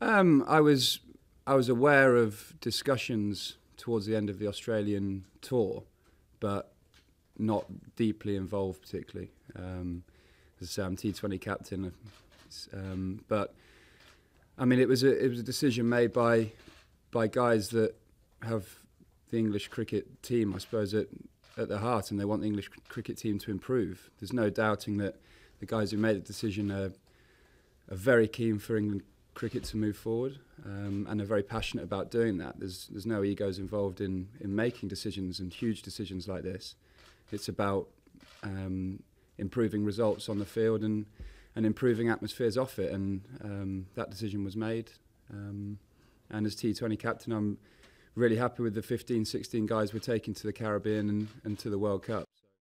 I was aware of discussions towards the end of the Australian tour, but not deeply involved particularly. As I say, I'm T20 captain, but I mean it was a decision made by guys that have the English cricket team, I suppose, at their heart, and they want the English cricket team to improve. There's no doubting that the guys who made the decision are very keen for England cricket to move forward, and are very passionate about doing that. There's no egos involved in making decisions and huge decisions like this. It's about improving results on the field and improving atmospheres off it, and that decision was made. And as T20 captain, I'm really happy with the 15, 16 guys we're taking to the Caribbean and to the World Cup.